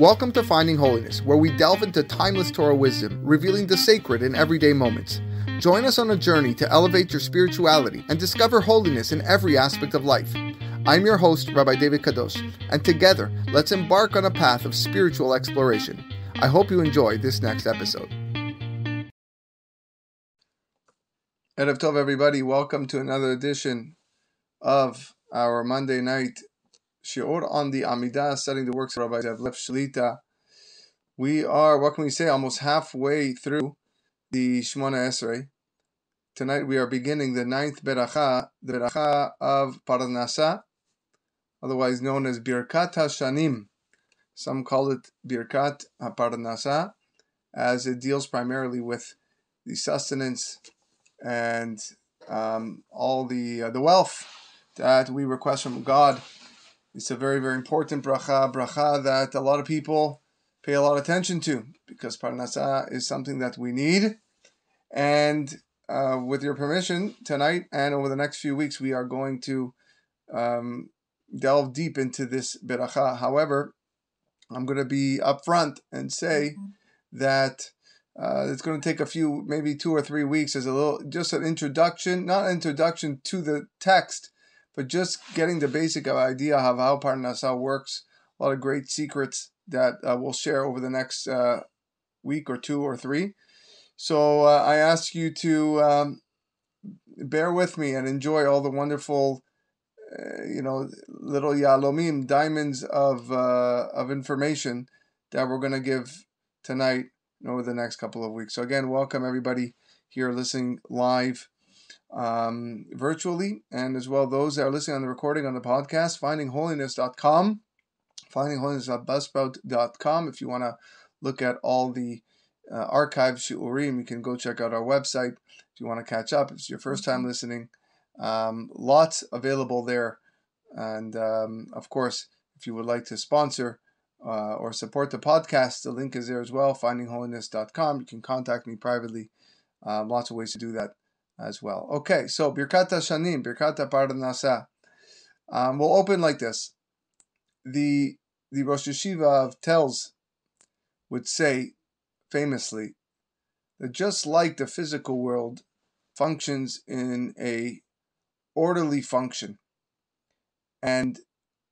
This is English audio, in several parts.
Welcome to Finding Holiness, where we delve into timeless Torah wisdom, revealing the sacred in everyday moments. Join us on a journey to elevate your spirituality and discover holiness in every aspect of life. I'm your host, Rabbi David Kadosh, and together, let's embark on a path of spiritual exploration. I hope you enjoy this next episode. Erev Tov, everybody. Welcome to another edition of our Monday night Shi'or on the Amidah, studying the works of Rabbi Zev Shlita. We are, what can we say, almost halfway through the Shemona Esrei. Tonight we are beginning the ninth beracha, the beracha of Parnassah, otherwise known as Birkat Hashanim. Some call it Birkat HaParnassah, as it deals primarily with the sustenance and all the wealth that we request from God. It's a very, very important bracha that a lot of people pay a lot of attention to, because parnassah is something that we need. And with your permission, tonight and over the next few weeks, we are going to delve deep into this bracha. However, I'm going to be upfront and say that it's going to take a few, maybe 2 or 3 weeks, as a little, just an introduction, not introduction to the text, but just getting the basic idea of how Parnassah works. A lot of great secrets that we'll share over the next week or 2 or 3. So I ask you to bear with me and enjoy all the wonderful, little yalomim, diamonds of information that we're going to give tonight and over the next couple of weeks. So again, welcome everybody here listening live virtually, and as well those that are listening on the recording on the podcast, findingholiness.com, findingholiness.buzzsprout.com. If you want to look at all the archive shiurim, you can go check out our website. If you want to catch up, if it's your first time listening, lots available there. And of course, if you would like to sponsor or support the podcast, the link is there as well, findingholiness.com. You can contact me privately. Lots of ways to do that as well. Okay, so Birkat HaShanim, Birkat HaParnassah. We'll open like this. The Rosh Yeshiva of Telz would say famously that just like the physical world functions in a orderly function, and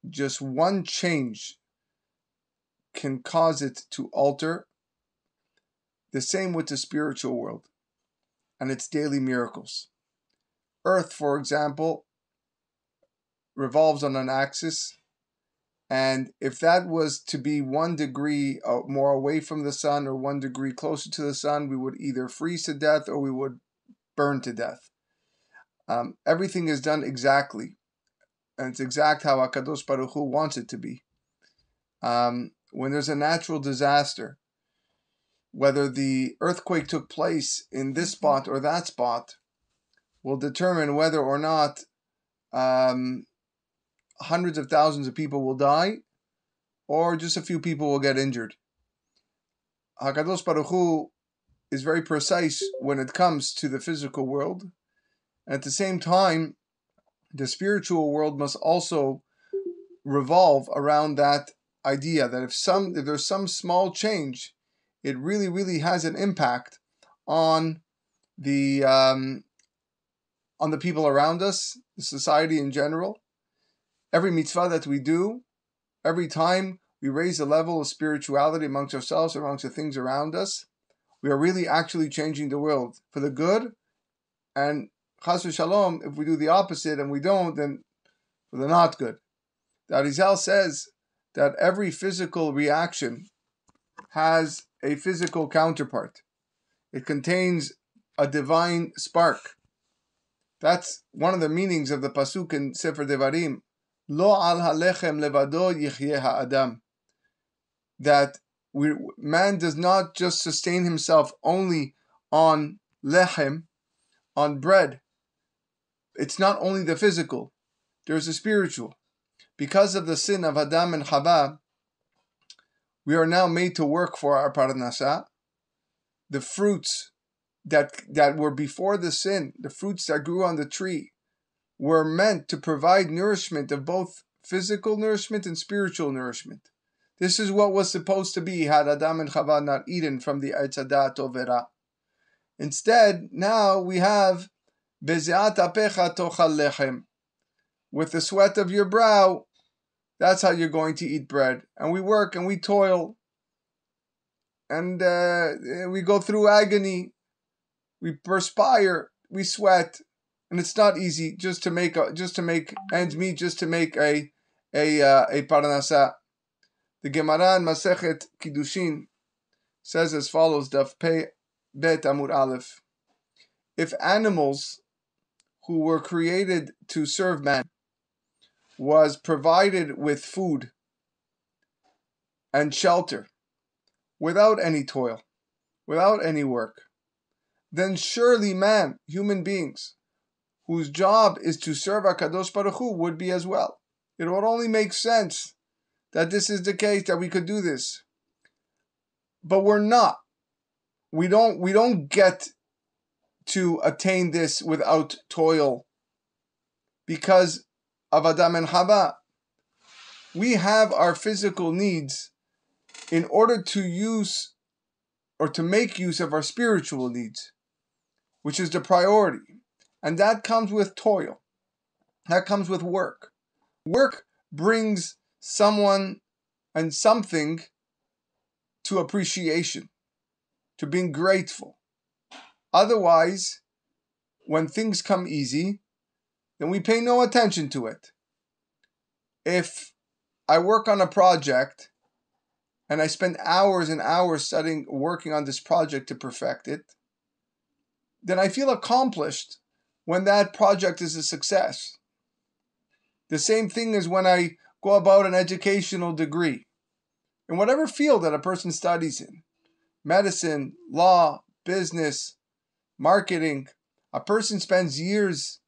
just one change can cause it to alter, the same with the spiritual world and its daily miracles. Earth, for example, revolves on an axis, and if that was to be 1 degree more away from the sun or 1 degree closer to the sun, we would either freeze to death or we would burn to death. Everything is done exactly, and it's exact how HaKadosh Baruch Hu wants it to be. When there's a natural disaster, whether the earthquake took place in this spot or that spot will determine whether or not hundreds of thousands of people will die or just a few people will get injured. HaKadosh Baruch Hu is very precise when it comes to the physical world. At the same time, the spiritual world must also revolve around that idea that if there's some small change, it really, really has an impact on the people around us, the society in general. Every mitzvah that we do, every time we raise the level of spirituality amongst ourselves, amongst the things around us, we are really actually changing the world for the good. And chas v'shalom, if we do the opposite and we don't, then for the not good. The Arizal says that every physical reaction has a physical counterpart. It contains a divine spark. That's one of the meanings of the pasuk in Sefer Devarim, "Lo al halechem levado yichyeh ha'adam," that man does not just sustain himself only on lechem, on bread. It's not only the physical; there's the spiritual. Because of the sin of Adam and Chavah, we are now made to work for our parnassah. The fruits that were before the sin, the fruits that grew on the tree, were meant to provide nourishment of both physical nourishment and spiritual nourishment. This is what was supposed to be had Adam and Chavah not eaten from the Eitzhada Toverah. Instead, now we have Bezeat Apecha tochal lechem. With the sweat of your brow, that's how you're going to eat bread. And we work and we toil. And we go through agony. We perspire. We sweat. And it's not easy just to make ends meet, just to make a parnassah. The Gemara in Masechet Kiddushin says as follows: Daf Pei Bet Amur Aleph. If animals who were created to serve man was provided with food and shelter without any toil, without any work, then surely man, human beings, whose job is to serve HaKadosh Baruch Hu, would be as well. It would only make sense that this is the case, that we could do this. But we're not. We don't get to attain this without toil because of Adam and Chava. We have our physical needs in order to use or to make use of our spiritual needs, which is the priority. And that comes with toil. That comes with work. Work brings someone and something to appreciation, to being grateful. Otherwise, when things come easy, then we pay no attention to it. If I work on a project and I spend hours and hours working on this project to perfect it, then I feel accomplished when that project is a success. The same thing is when I go about an educational degree in whatever field that a person studies in, medicine, law, business, marketing. A person spends years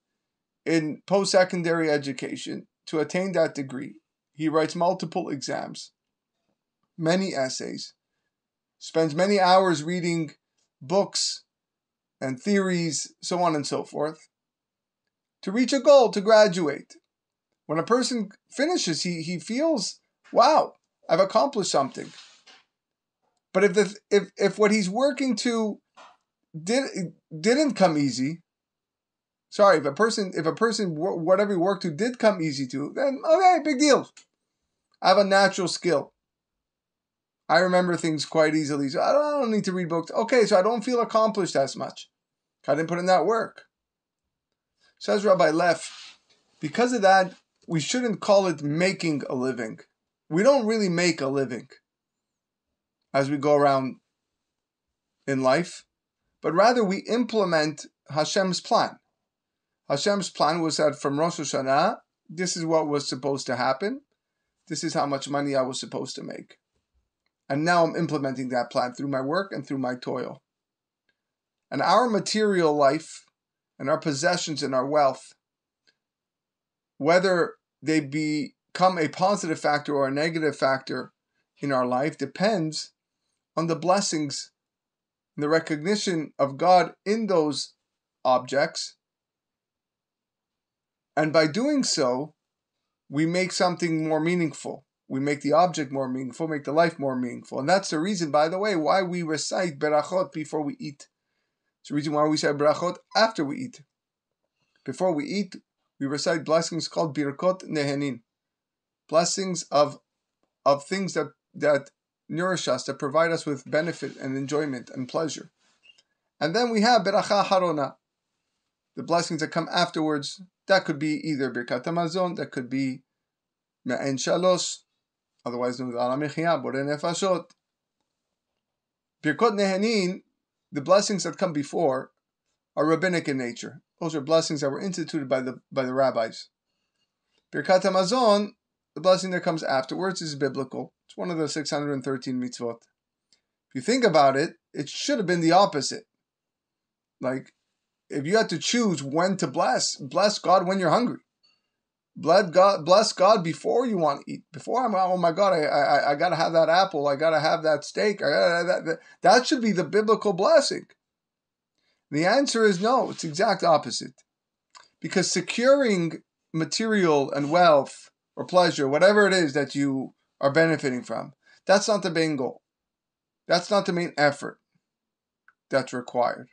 in post-secondary education to attain that degree. He writes multiple exams, many essays, spends many hours reading books and theories, so on and so forth, to reach a goal, to graduate. When a person finishes, he feels, wow, I've accomplished something. But if what he's working to didn't come easy, sorry, if a person whatever he worked to did come easy to, then okay, big deal. I have a natural skill. I remember things quite easily, so I don't need to read books. Okay, so I don't feel accomplished as much. I didn't put in that work. Says Rabbi Leff, because of that, we shouldn't call it making a living. We don't really make a living as we go around in life, but rather we implement Hashem's plan. Hashem's plan was that from Rosh Hashanah, this is what was supposed to happen. This is how much money I was supposed to make. And now I'm implementing that plan through my work and through my toil. And our material life and our possessions and our wealth, whether they become a positive factor or a negative factor in our life, depends on the blessings and the recognition of God in those objects. And by doing so, we make something more meaningful. We make the object more meaningful, make the life more meaningful. And that's the reason, by the way, why we recite berachot before we eat. It's the reason why we say berachot after we eat. Before we eat, we recite blessings called Birkot nehenin, blessings of things that nourish us, that provide us with benefit and enjoyment and pleasure. And then we have Beracha Harona, the blessings that come afterwards. That could be either Birkat HaMazon, that could be Me'en Shalosh, otherwise known as Ala Mechia, Borei Nefashot. Birkot nehenin, the blessings that come before, are rabbinic in nature. Those are blessings that were instituted by the rabbis. Birkat HaMazon, the blessing that comes afterwards, is biblical. It's one of the 613 mitzvot. If you think about it, it should have been the opposite. Like, if you had to choose when to bless God when you're hungry. Bless God before you want to eat. Before I'm, oh my God, I got to have that apple. I got to have that steak. That should be the biblical blessing. The answer is no, it's the exact opposite. Because securing material and wealth or pleasure, whatever it is that you are benefiting from, That's not the main goal. That's not the main effort that's required.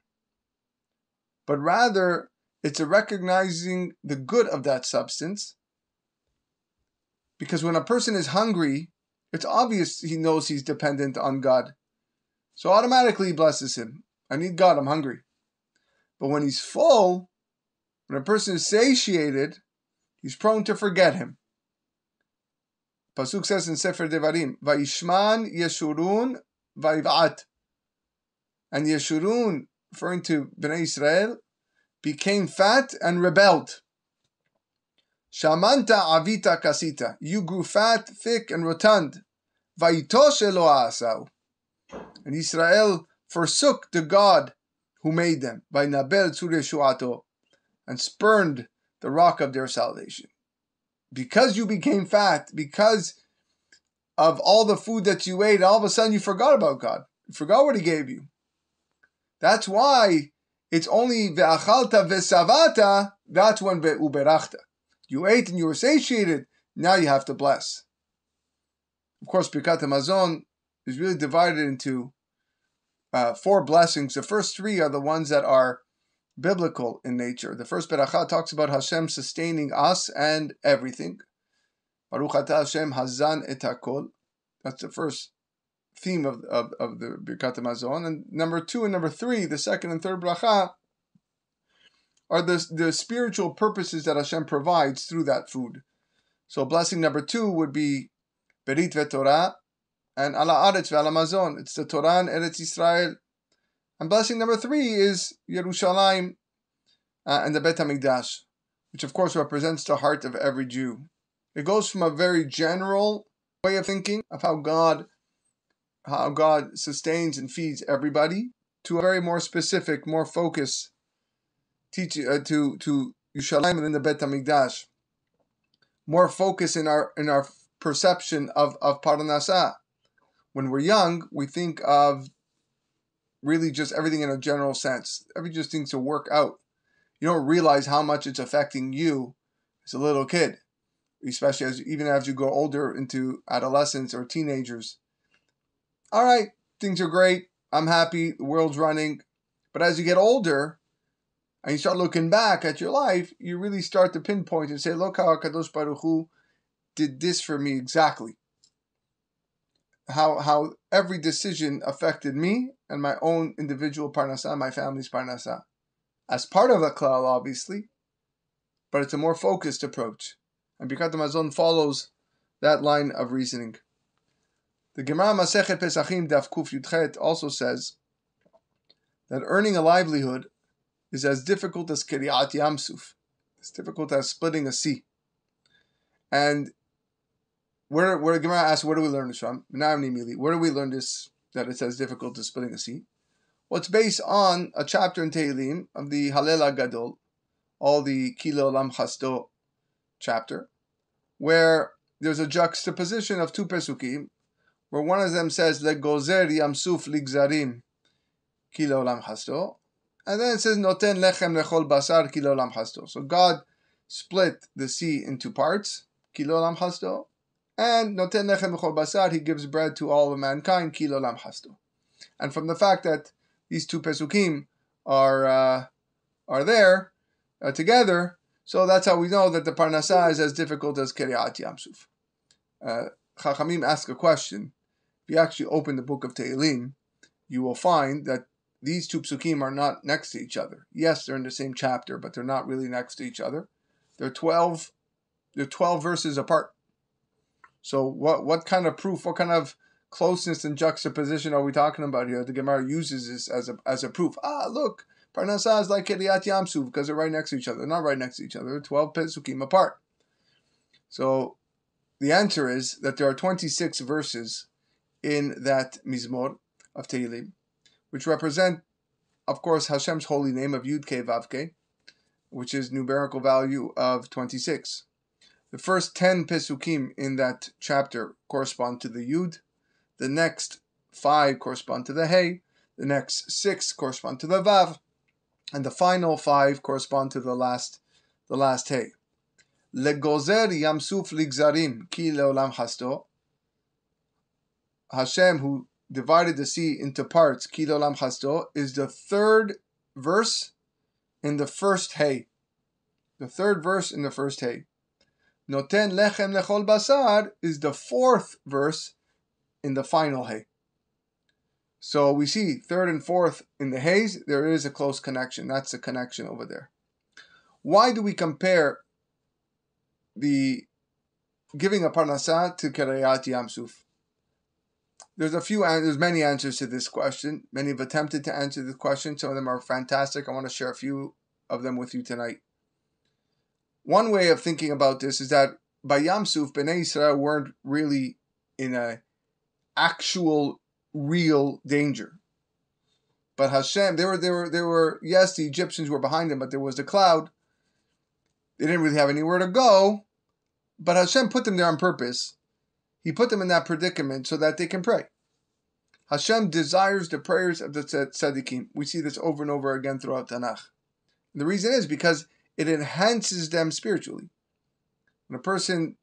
But rather, it's a recognizing the good of that substance. Because when a person is hungry, it's obvious he knows he's dependent on God. So automatically he blesses him. I need God, I'm hungry. But when he's full, when a person is satiated, he's prone to forget him. Pasuk says in Sefer Devarim, Vayishman Yeshurun Vayiv'at. And Yeshurun, referring to B'nei Israel, became fat and rebelled. Shamanta avita kasita. You grew fat, thick, and rotund. Vayitosh Eloah asau. And Israel forsook the God who made them. Vaynabel tzur Yeshuato. And spurned the rock of their salvation. Because you became fat, because of all the food that you ate, all of a sudden you forgot about God. You forgot what He gave you. That's why it's only ve'achalta ve'savata, that's when ve'uberachta. You ate and you were satiated, now you have to bless. Of course, Birkat HaMazon is really divided into four blessings. The first three are the ones that are biblical in nature. The first beracha talks about Hashem sustaining us and everything. Baruch atah Hashem hazan et hakol. That's the first theme of the Birkat HaMazon. And number two and number three, the second and third beracha, are the spiritual purposes that Hashem provides through that food. So blessing number two would be berit veTorah and ala aretz ve'ala mazon. It's the Torah and Eretz Yisrael. And blessing number three is Yerushalayim and the Bet HaMikdash, which of course represents the heart of every Jew. It goes from a very general way of thinking of how God sustains and feeds everybody to a very more specific, more focused teaching to Yerushalayim and then the Bet HaMikdash. More focus in our perception of Parnassah. When we're young, we think of really just everything in a general sense. Everything just seems to work out. You don't realize how much it's affecting you as a little kid, especially even as you go older into adolescence or teenagers. All right, things are great. I'm happy. The world's running. But as you get older and you start looking back at your life, you really start to pinpoint and say, look how HaKadosh Baruch Hu did this for me exactly. How every decision affected me and my own individual parnassah, my family's parnassah. As part of a klal, obviously, but it's a more focused approach. And Birkat HaMazon follows that line of reasoning. The Gemara Masechet Pesachim Daf Kuf Yudchet also says that earning a livelihood is as difficult as Keri'at Yamsuf. It's difficult as splitting a sea. And where Gemara asks, where do we learn this from? Where do we learn this, that it's as difficult as splitting a sea? Well, it's based on a chapter in Te'ilim of the Halel Gadol, all the Kilo Lam Chasto chapter, where there's a juxtaposition of two pesukim, where one of them says, Le gozer yamsuf ligzarim, Kilo Lam Chasto, and then it says, Noten lechem lechol basar, Kilo Lam Chasto. So God split the sea into parts, Kilo Lam Chasto, and Noten Lechem Lechol Basar, He gives bread to all of mankind, Ki lo lam hasto. And from the fact that these two Pesukim are there together, so that's how we know that the Parnassah is as difficult as Keri'at Yamsuf. Chachamim ask a question. If you actually open the book of Te'ilim, you will find that these two Pesukim are not next to each other. Yes, they're in the same chapter, but they're not really next to each other. They're 12 verses apart. So what kind of proof, what kind of closeness and juxtaposition are we talking about here? The Gemara uses this as a proof. Look, Parnassah is like Keri'at Yamsuf because they're right next to each other. They're not right next to each other. They're 12 pesukim apart. So the answer is that there are 26 verses in that Mizmor of Te'ilim, which represent, of course, Hashem's holy name of Yud-Kei Vav-Kei, which is numerical value of 26. The first 10 Pesukim in that chapter correspond to the Yud. The next 5 correspond to the Hey. The next 6 correspond to the Vav. And the final 5 correspond to the last Hey. Le gozer yamsuf ligzarim ki leolam hasto. Hashem, who divided the sea into parts, Ki L'olam Chasdo, is the third verse in the first Hey. The third verse in the first Hey. Noten lechem lechol basar is the fourth verse in the final Hey. So we see third and fourth in the Heys, there is a close connection. That's the connection over there. Why do we compare the giving a parnassah to Keri'at Yamsuf? There's many answers to this question. Many have attempted to answer this question. Some of them are fantastic. I want to share a few of them with you tonight. One way of thinking about this is that by Yamsuf, B'nei Israel weren't really in an actual, real danger. But Hashem, yes, the Egyptians were behind them, but there was the cloud. They didn't really have anywhere to go, but Hashem put them there on purpose. He put them in that predicament so that they can pray. Hashem desires the prayers of the tzaddikim. We see this over and over again throughout Tanakh. And the reason is because it enhances them spiritually. When a person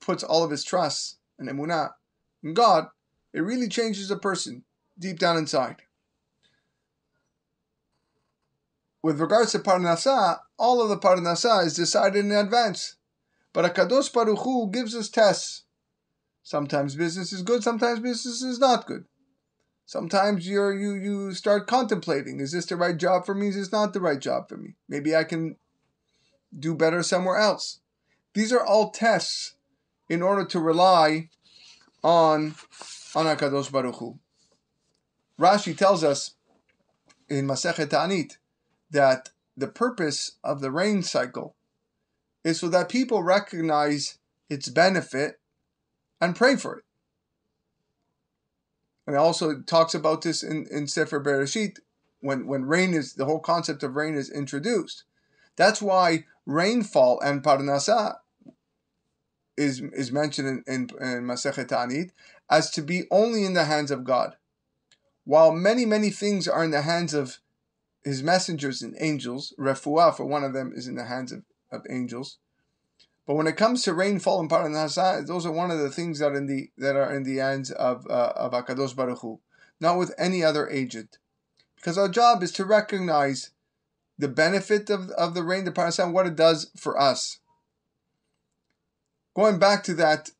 puts all of his trust and emunah in God, it really changes a person deep down inside. With regards to parnassah, all of the parnassah is decided in advance. But HaKadosh Baruch Hu gives us tests. Sometimes business is good, sometimes business is not good. Sometimes you start contemplating, is this the right job for me? Is this not the right job for me? Maybe I can do better somewhere else. These are all tests in order to rely on HaKadosh Baruch Hu. Rashi tells us in Masechet Ta'anit that the purpose of the rain cycle is so that people recognize its benefit and pray for it. And also it talks about this in Sefer Bereshit, when rain is, the whole concept of rain is introduced. That's why rainfall and parnassah is mentioned in Masechet Ta'anit as to be only in the hands of God. While many, many things are in the hands of his messengers and angels, refuah for one of them is in the hands of angels. But when it comes to rainfall and parnassah, those are one of the things that are in the hands of HaKadosh Baruch Hu, not with any other agent. Because our job is to recognize the benefit of the rain, the parnassah, and what it does for us. Going back to that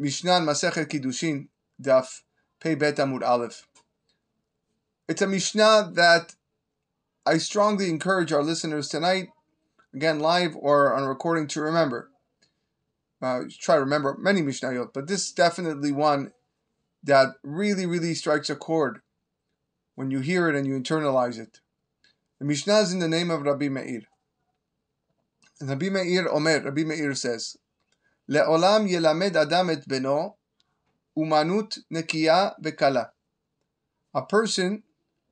Mishnah Masechet Kiddushin, Daf Pei Bet Amud Aleph. It's a Mishnah that I strongly encourage our listeners tonight, again, live or on recording, to remember. Try to remember many Mishnayot, but this is definitely one that really, really strikes a chord when you hear it and you internalize it. The Mishnah is in the name of Rabbi Meir. And Rabbi Meir says, "Le'olam yelamed adam et beno umanut nekiya vekala." A person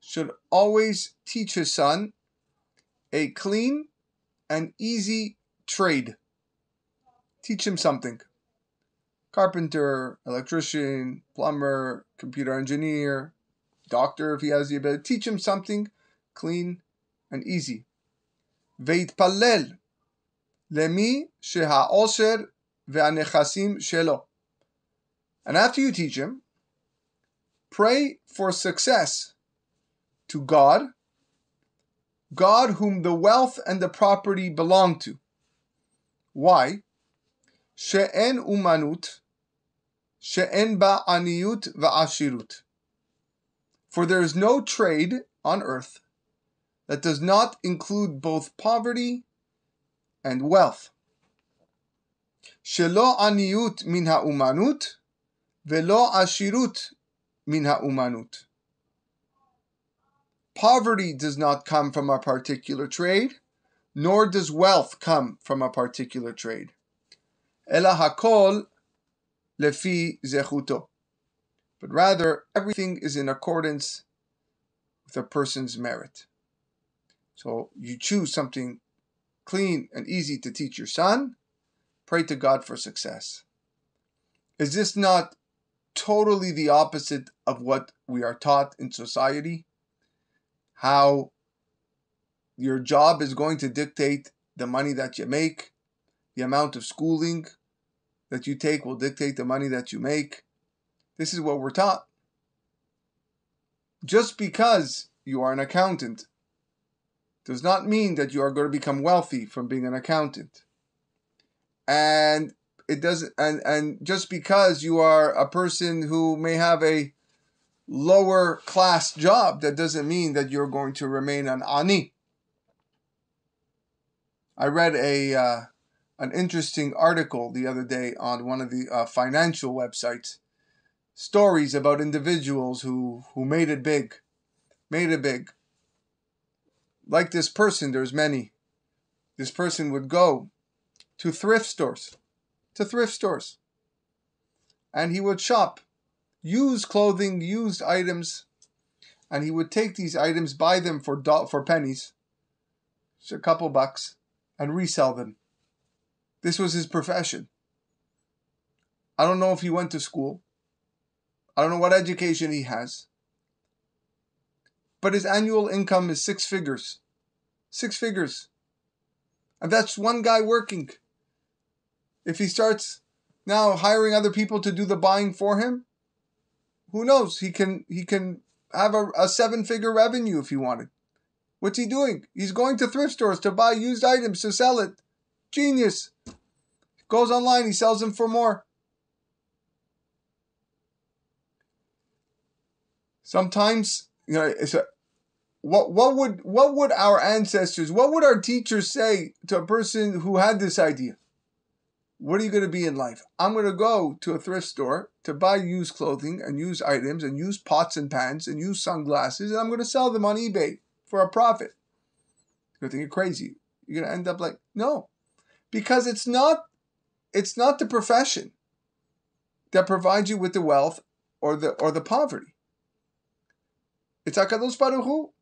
should always teach his son a clean an easy trade. Teach him something. Carpenter, electrician, plumber, computer engineer, doctor if he has the ability. Teach him something clean and easy. Veitpallel lemi sheha'osher ve'anechasim shelo. And after you teach him, pray for success to God whom the wealth and the property belong to. Why? She'en umanut, she'en ba'aniyut va'ashirut. For there is no trade on earth that does not include both poverty and wealth. She'lo aniyut min ha'umanut, ve'lo ashirut min ha'umanut. Poverty does not come from a particular trade, nor does wealth come from a particular trade. Ela hakol lefi zechuto. But rather, everything is in accordance with a person's merit. So you choose something clean and easy to teach your son. Pray to God for success. Is this not totally the opposite of what we are taught in society? How your job is going to dictate the money that you make, the amount of schooling that you take will dictate the money that you make, This is what we're taught. Just because you are an accountant does not mean that you are going to become wealthy from being an accountant. And it doesn't, and just because you are a person who may have a lower class job, that doesn't mean that you're going to remain an ani. I read an interesting article the other day on one of the financial websites, stories about individuals who made it big, Like this person, there's many. This person would go to thrift stores. And he would shop used clothing, used items, and he would take these items, buy them for pennies, just a couple bucks, and resell them. This was his profession. I don't know if he went to school. I don't know what education he has. But his annual income is six figures. And that's one guy working. If he starts now hiring other people to do the buying for him, who knows? He can have a seven-figure revenue if he wanted. What's he doing? He's going to thrift stores to buy used items to sell it. Genius. Goes online, he sells them for more. Sometimes, you know, it's a, what would our ancestors, what would our teachers say to a person who had this idea? What are you going to be in life? I'm going to go to a thrift store to buy used clothing and used items and used pots and pans and used sunglasses, and I'm going to sell them on eBay for a profit. You're going to think you're crazy. You're going to end up like, no. Because it's not the profession that provides you with the wealth or the poverty. It's HaKadosh Baruch Hu.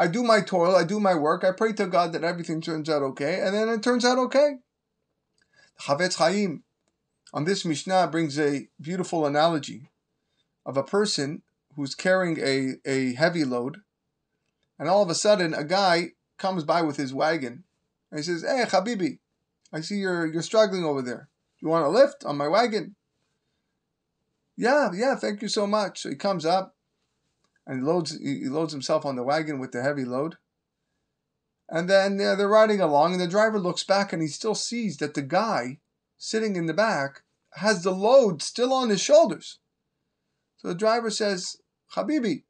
I do my toil, I do my work, I pray to God that everything turns out okay, and then it turns out okay. Chavetz Chaim, on this Mishnah, brings a beautiful analogy of a person who's carrying a heavy load, and all of a sudden a guy comes by with his wagon, and he says, "Hey, Habibi, I see you're struggling over there. Do you want a lift on my wagon?" Yeah, thank you so much. So he comes up, and he loads himself on the wagon with the heavy load. And then they're riding along, and the driver looks back, and he still sees that the guy sitting in the back has the load still on his shoulders. So the driver says, "Habibi,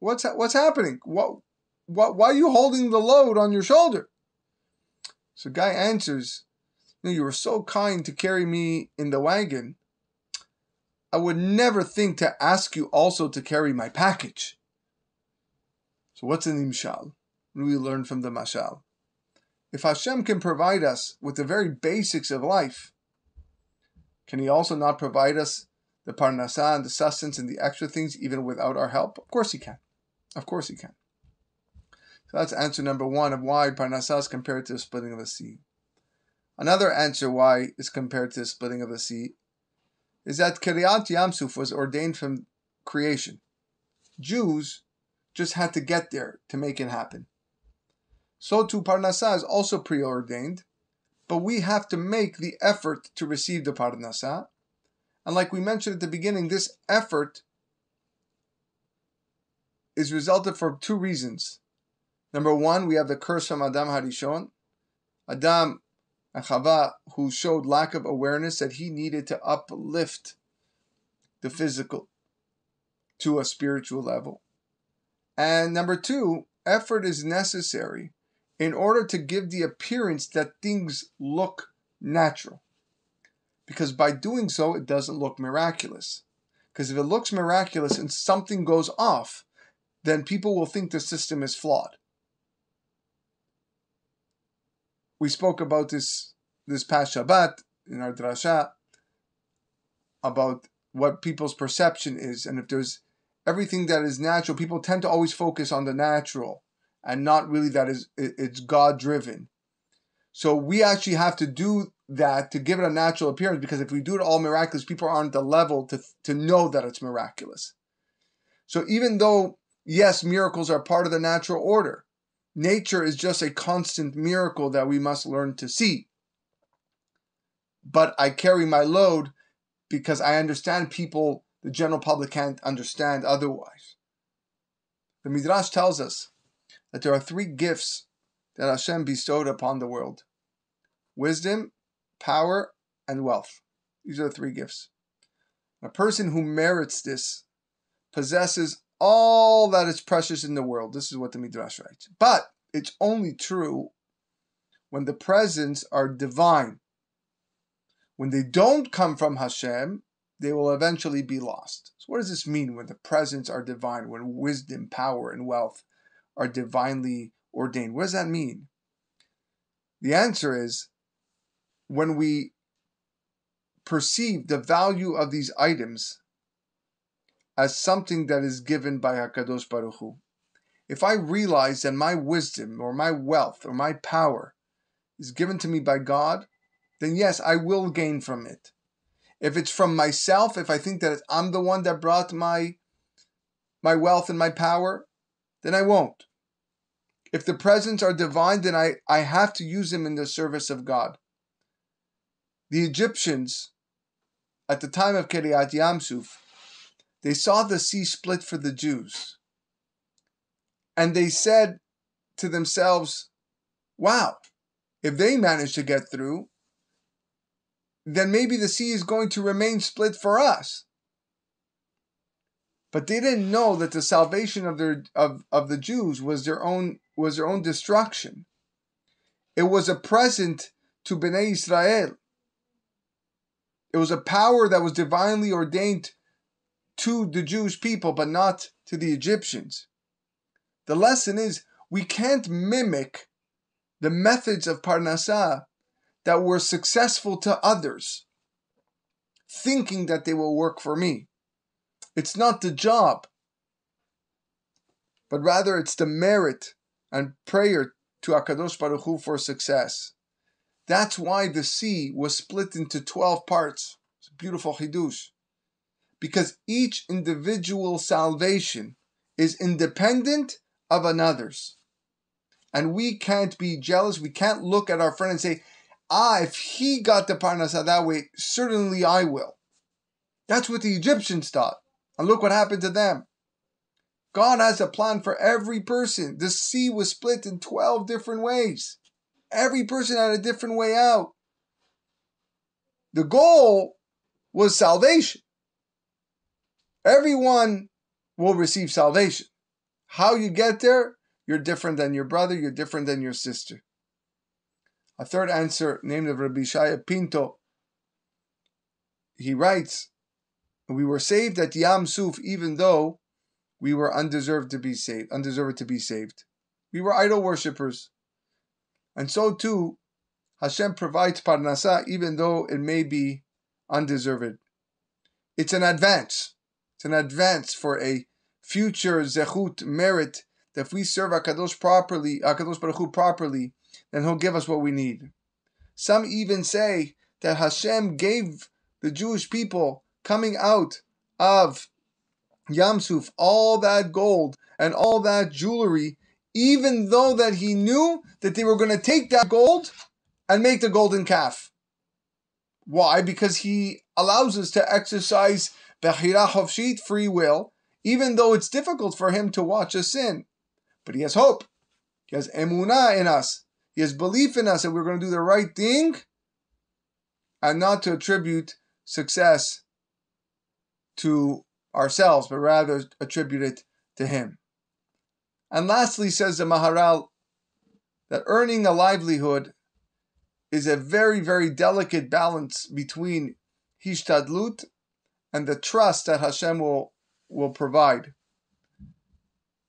what's happening? Why are you holding the load on your shoulder?" So the guy answers, "You were so kind to carry me in the wagon. I would never think to ask you also to carry my package." So what's an imshal? We learn from the mashal. If Hashem can provide us with the very basics of life, can He also not provide us the parnassah and the sustenance and the extra things even without our help? Of course He can. So that's answer number one of why parnassah is compared to the splitting of the sea. Another answer why it's compared to the splitting of the sea is that Keri'at Yamsuf was ordained from creation. Jews just had to get there to make it happen. So too, Parnassah is also preordained, but we have to make the effort to receive the Parnassah. And like we mentioned at the beginning, this effort is resulted from two reasons. Number one, we have the curse from Adam Harishon. Adam and Chavah, who showed lack of awareness that he needed to uplift the physical to a spiritual level. And number two, effort is necessary in order to give the appearance that things look natural. Because by doing so, it doesn't look miraculous. Because if it looks miraculous and something goes off, then people will think the system is flawed. We spoke about this past Shabbat in our drasha, about what people's perception is, and if there's everything that is natural, people tend to always focus on the natural and not really that it's God-driven. So we actually have to do that to give it a natural appearance, because if we do it all miraculous, people aren't at the level to know that it's miraculous. So even though, yes, miracles are part of the natural order, nature is just a constant miracle that we must learn to see. But I carry my load because I understand people, the general public, can't understand otherwise. The Midrash tells us that there are three gifts that Hashem bestowed upon the world: wisdom, power, and wealth. These are the three gifts. A person who merits this possesses all that is precious in the world. This is what the Midrash writes. But it's only true when the presents are divine. When they don't come from Hashem, they will eventually be lost. So what does this mean when the presents are divine, when wisdom, power, and wealth are divinely ordained? What does that mean? The answer is when we perceive the value of these items as something that is given by HaKadosh Baruch Hu. If I realize that my wisdom or my wealth or my power is given to me by God, then yes, I will gain from it. If it's from myself, if I think that I'm the one that brought my wealth and my power, then I won't. If the presents are divine, then I have to use them in the service of God. The Egyptians, at the time of Keri'at Yamsuf, they saw the sea split for the Jews. And they said to themselves, wow, if they manage to get through, then maybe the sea is going to remain split for us. But they didn't know that the salvation of the Jews was their own destruction. It was a present to B'nei Israel. It was a power that was divinely ordained to the Jewish people, but not to the Egyptians. The lesson is, we can't mimic the methods of Parnassah that were successful to others, thinking that they will work for me. It's not the job, but rather it's the merit and prayer to HaKadosh Baruch Hu for success. That's why the sea was split into 12 parts. It's a beautiful Hidush. Because each individual salvation is independent of another's. And we can't be jealous. We can't look at our friend and say, if he got the Parnassah that way, certainly I will. That's what the Egyptians thought. And look what happened to them. God has a plan for every person. The sea was split in 12 different ways. Every person had a different way out. The goal was salvation. Everyone will receive salvation. How you get there, you're different than your brother, you're different than your sister. A third answer, named of Rabbi Shaya Pinto, he writes, we were saved at Yam Suf even though we were undeserved to be saved. We were idol worshippers. And so too, Hashem provides Parnassah even though it may be undeserved. It's an advance. It's an advance for a future zechut merit that if we serve HaKadosh Baruch Hu properly, then He'll give us what we need. Some even say that Hashem gave the Jewish people coming out of Yam Suf all that gold and all that jewelry, even though that He knew that they were going to take that gold and make the golden calf. Why? Because He allows us to exercise Bechira Chofshit, free will, even though it's difficult for Him to watch us sin. But He has hope. He has emunah in us. He has belief in us that we're going to do the right thing and not to attribute success to ourselves, but rather attribute it to Him. And lastly, says the Maharal, that earning a livelihood is a very, very delicate balance between hishtadlut and the trust that Hashem will provide.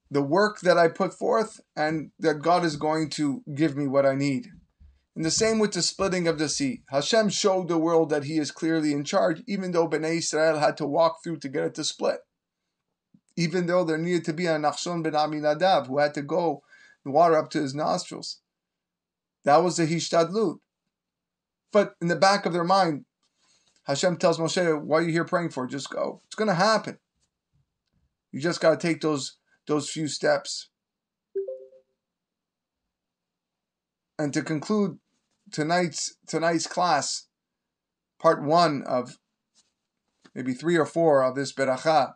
The work that I put forth and that God is going to give me what I need. And the same with the splitting of the sea. Hashem showed the world that He is clearly in charge, even though B'nai Israel had to walk through to get it to split. Even though there needed to be a Nachshon ben Aminadab who had to go the water up to his nostrils. That was the Hishtadlut. But in the back of their mind, Hashem tells Moshe, what are you here praying for? Just go. It's going to happen. You just got to take those few steps. And to conclude tonight's class, part 1 of maybe three or four of this beracha.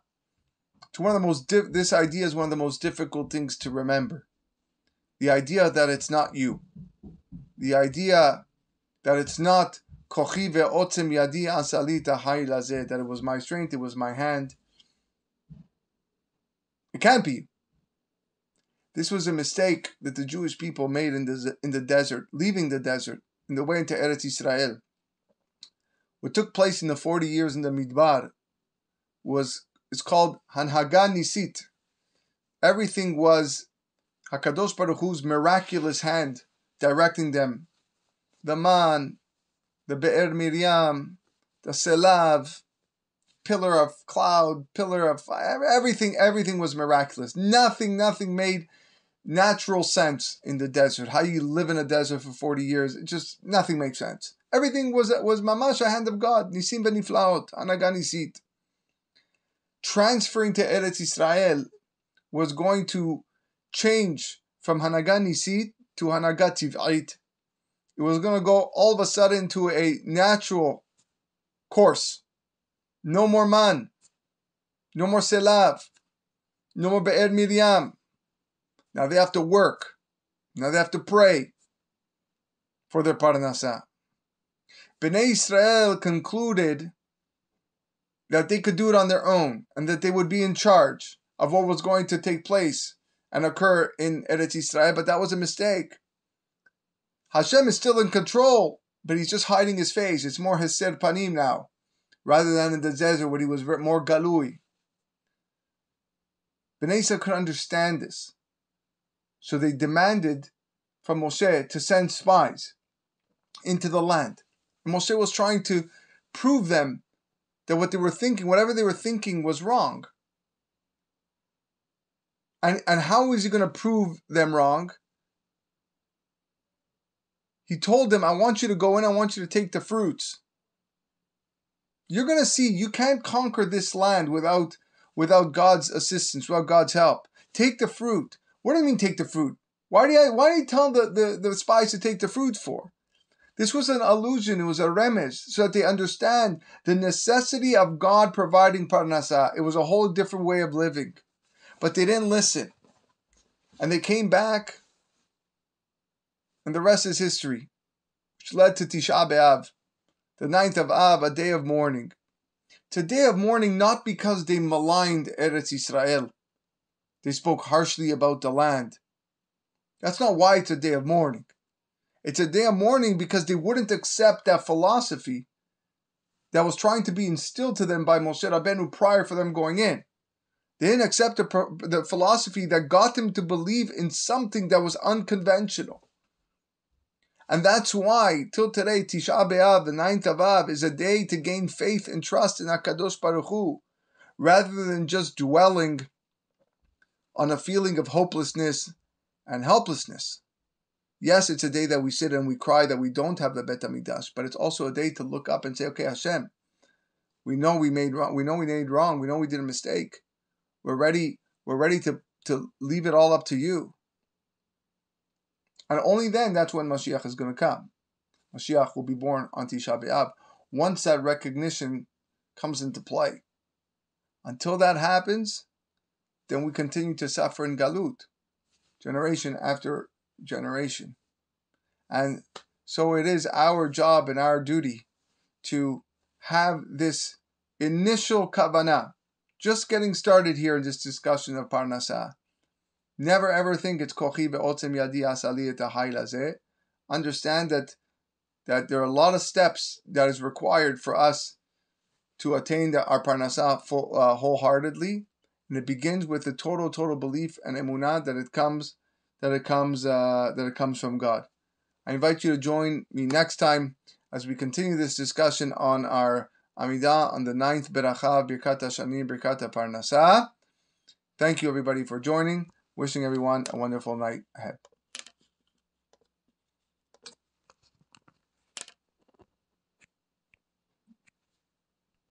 It's one of the most this idea is one of the most difficult things to remember. The idea that it's not you. The idea that it's not kochi ve'otzem yadi asalita hay lazeh, that it was my strength, it was my hand. It can't be. This was a mistake that the Jewish people made in the desert, leaving the desert, in the way into Eretz Yisrael. What took place in the 40 years in the Midbar is called Hanaganisit. Everything was HaKadosh Baruch Hu's miraculous hand directing them. The man, the Be'er Miriam, the Selav, pillar of cloud, pillar of fire, everything was miraculous. Nothing made natural sense in the desert. How you live in a desert for 40 years, it just, nothing makes sense. Everything was mamash, a hand of God. Nisim beniflaot, Hanaganisit. Transferring to Eretz Yisrael was going to change from Hanaganisit to Hanagat Tiv'it. It was going to go all of a sudden to a natural course. No more man, no more Selav, no more Be'er Miriam. Now they have to work. Now they have to pray for their Parnassah. B'nei Israel concluded that they could do it on their own and that they would be in charge of what was going to take place and occur in Eretz Yisrael, but that was a mistake. Hashem is still in control, but he's just hiding his face. It's more Hesed Panim now, rather than in the desert where he was more Galui. B'nai Yisrael could understand this. So they demanded from Moshe to send spies into the land. And Moshe was trying to prove them that what they were thinking, whatever they were thinking, was wrong. And how is he going to prove them wrong? He told them, I want you to go in, I want you to take the fruits. You're going to see, you can't conquer this land without God's assistance, without God's help. Take the fruit. What do you mean take the fruit? Why do you tell the spies to take the fruit for? This was an allusion, it was a remez, so that they understand the necessity of God providing parnassah. It was a whole different way of living. But they didn't listen. And they came back, and the rest is history, which led to Tisha B'Av. The 9th of Av, a day of mourning. It's a day of mourning not because they maligned Eretz Yisrael. They spoke harshly about the land. That's not why it's a day of mourning. It's a day of mourning because they wouldn't accept that philosophy that was trying to be instilled to them by Moshe Rabbeinu prior for them going in. They didn't accept the philosophy that got them to believe in something that was unconventional. And that's why, till today, Tisha B'Av, the 9th of Av, is a day to gain faith and trust in HaKadosh Baruch Hu, rather than just dwelling on a feeling of hopelessness and helplessness. Yes, it's a day that we sit and we cry that we don't have the Bet HaMikdash, but it's also a day to look up and say, okay, Hashem, we know we made wrong, we know we made wrong, we know we did a mistake. We're ready to leave it all up to you. And only then, that's when Mashiach is going to come. Mashiach will be born on Tisha B'Av. Once that recognition comes into play. Until that happens, then we continue to suffer in Galut, generation after generation. And so it is our job and our duty to have this initial kavanah, just getting started here in this discussion of Parnassah. Never ever think it's kochi be'otzem yadi asali et ha'hai lazeh. Understand that there are a lot of steps that is required for us to attain our parnassah wholeheartedly, and it begins with the total belief and emunah that it comes from God. I invite you to join me next time as we continue this discussion on our Amidah on the 9th beracha Birkat Hashanim Birkat HaParnassah. Thank you everybody for joining. Wishing everyone a wonderful night ahead.